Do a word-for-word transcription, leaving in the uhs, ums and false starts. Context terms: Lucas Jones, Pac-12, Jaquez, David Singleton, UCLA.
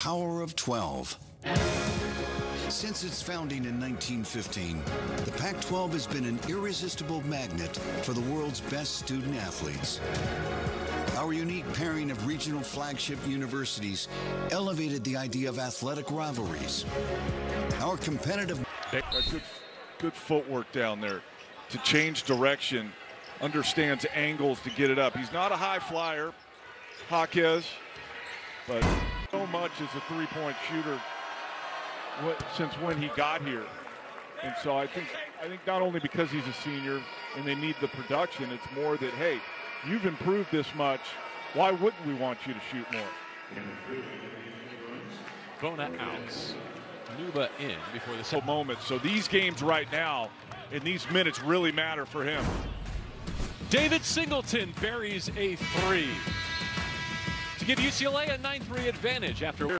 Power of twelve. Since its founding in nineteen fifteen, the Pac twelve has been an irresistible magnet for the world's best student athletes. Our unique pairing of regional flagship universities elevated the idea of athletic rivalries. Our competitive... Good, good footwork down there to change direction, understands angles to get it up. He's not a high flyer, Jaquez, but... so much as a three-point shooter since when he got here, and so I think I think not only because he's a senior and they need the production, it's more that, hey, you've improved this much, why wouldn't we want you to shoot more? Bona out, Nuba in before the second moment. So these games right now and these minutes really matter for him. David Singleton buries a three. Give U C L A a nine three advantage after